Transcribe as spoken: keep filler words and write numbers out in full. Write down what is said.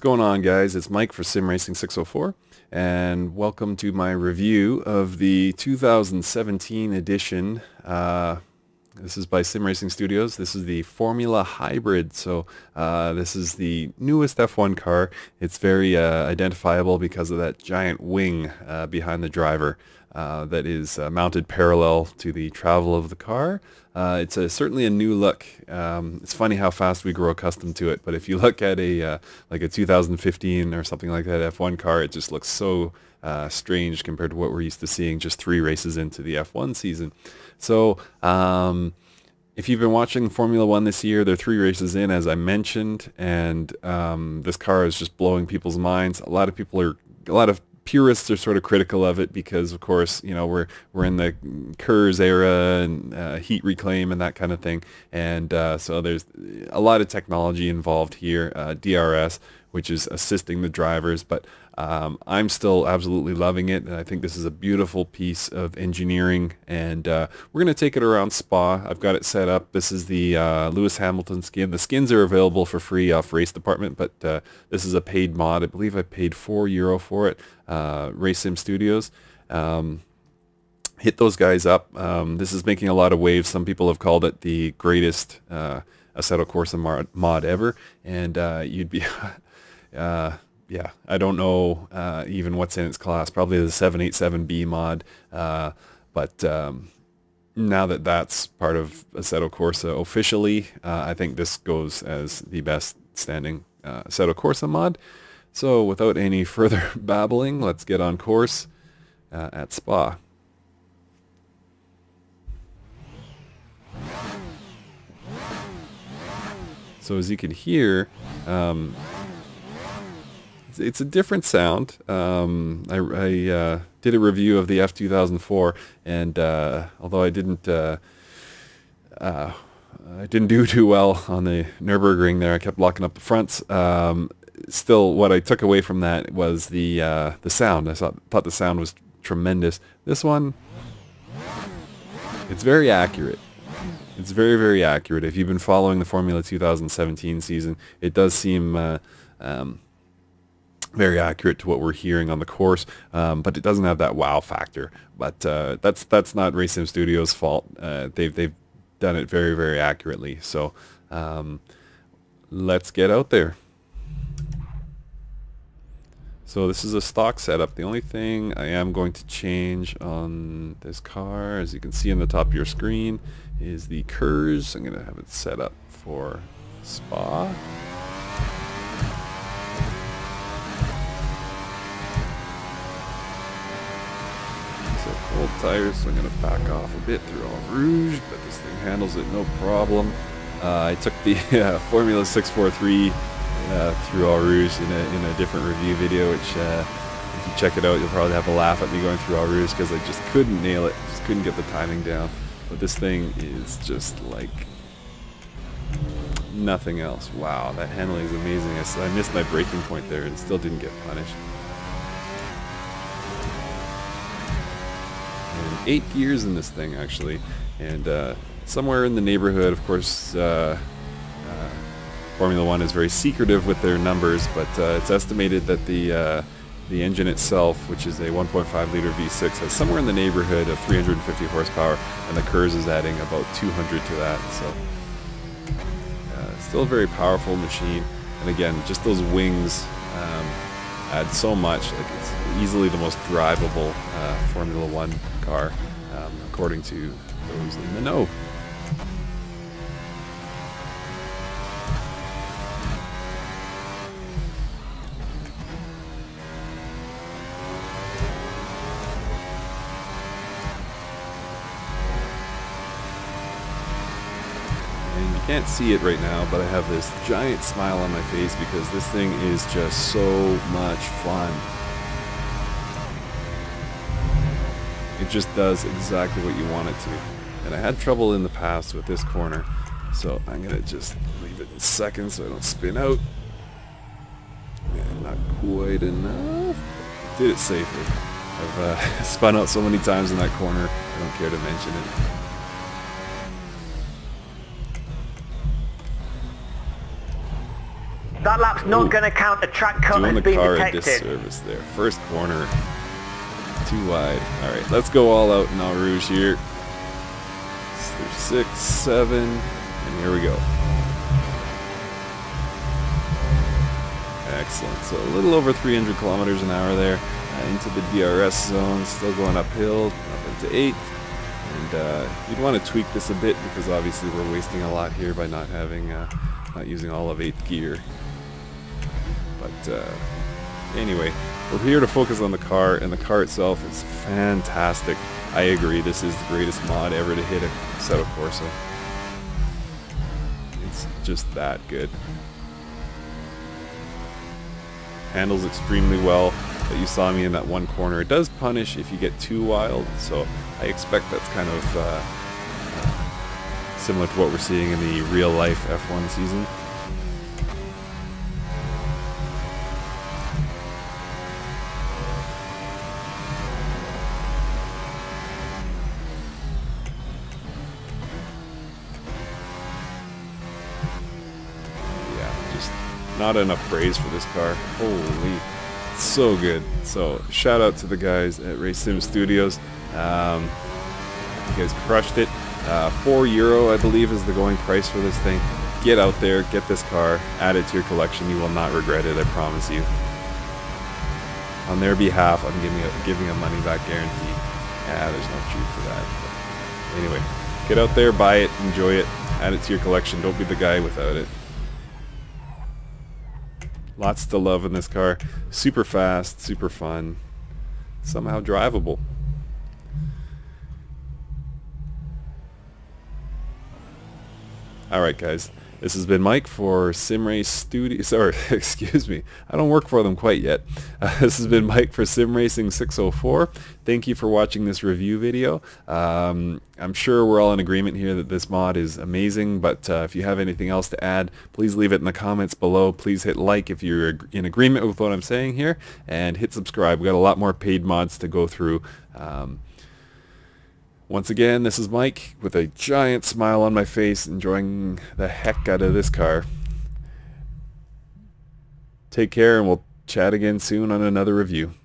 What's going on, guys? It's Mike for Sim Racing six oh four, and welcome to my review of the two thousand seventeen edition. Uh, this is by Sim Racing Studios. This is the Formula Hybrid. So uh, this is the newest F one car. It's very uh, identifiable because of that giant wing uh, behind the driver uh, that is uh, mounted parallel to the travel of the car. Uh, it's a, certainly a new look. Um, it's funny how fast we grow accustomed to it, but if you look at a uh, like a two thousand fifteen or something like that F one car, it just looks so uh, strange compared to what we're used to seeing just three races into the F one season. So um, if you've been watching Formula One this year, they're three races in, as I mentioned, and um, this car is just blowing people's minds. A lot of people are a lot of purists are sort of critical of it because, of course, you know, we're we're in the KERS era and uh, heat reclaim and that kind of thing, and uh, so there's a lot of technology involved here, uh, D R S, which is assisting the drivers, but um, I'm still absolutely loving it, and I think this is a beautiful piece of engineering, and uh, we're going to take it around Spa. I've got it set up. This is the uh, Lewis Hamilton skin. The skins are available for free off Race Department, but uh, this is a paid mod. I believe I paid four euro for it, uh, Race Sim Studios. Um, hit those guys up. Um, this is making a lot of waves. Some people have called it the greatest uh, Assetto Corsa mod, mod ever, and uh, you'd be... Uh, yeah, I don't know uh, even what's in its class, probably the seven eighty-seven B mod, uh, but um, now that that's part of Assetto Corsa officially, uh, I think this goes as the best standing uh, Assetto Corsa mod. So without any further babbling, let's get on course uh, at Spa. So as you can hear, um, it's a different sound. Um, I, I uh, did a review of the F two thousand four, and uh, although I didn't, uh, uh, I didn't do too well on the Nürburgring there, I kept locking up the fronts. Um, still, what I took away from that was the uh, the sound. I thought, thought the sound was tremendous. This one, it's very accurate. It's very, very accurate. If you've been following the Formula two thousand seventeen season, it does seem. Uh, um, very accurate to what we're hearing on the course, um, but it doesn't have that wow factor. But uh, that's that's not Race Sim Studios' fault. Uh, they've, they've done it very, very accurately. So um, let's get out there. So this is a stock setup. The only thing I am going to change on this car, as you can see on the top of your screen, is the KERS. I'm going to have it set up for Spa. Old tires, so I'm going to back off a bit through Eau Rouge, but this thing handles it no problem. Uh, I took the uh, Formula six forty-three uh, through Eau Rouge in a, in a different review video, which uh, if you check it out, you'll probably have a laugh at me going through Eau Rouge because I just couldn't nail it, just couldn't get the timing down. But this thing is just like nothing else. Wow, that handling is amazing. I, I missed my braking point there and still didn't get punished. Eight gears in this thing, actually, and uh, somewhere in the neighborhood, of course, uh, uh, Formula One is very secretive with their numbers, but uh, it's estimated that the uh, the engine itself, which is a one point five liter V six, has somewhere in the neighborhood of three hundred fifty horsepower, and the KERS is adding about two hundred to that, so uh, still a very powerful machine. And again, just those wings um, add so much. Like, it's easily the most drivable uh, Formula One car, um, according to those in the know. And you can't see it right now, but I have this giant smile on my face because this thing is just so much fun. It just does exactly what you want it to. And I had trouble in the past with this corner, so I'm going to just leave it in seconds so I don't spin out. And not quite enough. Did it safely. I've uh, spun out so many times in that corner, I don't care to mention it. That lap's not Ooh. gonna count. A track cut has been detected. Disservice there. First corner. Too wide. Alright, let's go all out in Eau Rouge here. Six, seven, and here we go. Excellent. So a little over three hundred kilometers an hour there. Uh, into the D R S zone. Still going uphill. Up into eight. And uh, you'd want to tweak this a bit because obviously we're wasting a lot here by not having, uh, not using all of eighth gear. But uh, anyway, we're here to focus on the car, and the car itself is fantastic. I agree, this is the greatest mod ever to hit a Assetto Corsa. It's just that good. Handles extremely well. That you saw me in that one corner. It does punish if you get too wild, so I expect that's kind of uh, similar to what we're seeing in the real-life F one season. Yeah, just not enough praise for this car. Holy... so good. So shout out to the guys at Race Sim Studios. Um, you guys crushed it. Uh, four euro I believe is the going price for this thing. Get out there, get this car, add it to your collection. You will not regret it, I promise you. On their behalf, I'm giving a, giving a money back guarantee. Yeah, there's no truth to that. But anyway, get out there, buy it, enjoy it, add it to your collection. Don't be the guy without it. Lots to love in this car. Super fast, super fun, somehow drivable. Alright guys, this has been Mike for SimRace Studios, or excuse me, I don't work for them quite yet. Uh, this has been Mike for Sim Racing six oh four. Thank you for watching this review video. Um, I'm sure we're all in agreement here that this mod is amazing, but uh, if you have anything else to add, please leave it in the comments below. Please hit like if you're in agreement with what I'm saying here, and hit subscribe. We've got a lot more paid mods to go through. Um, Once again, this is Mike with a giant smile on my face, enjoying the heck out of this car. Take care, and we'll chat again soon on another review.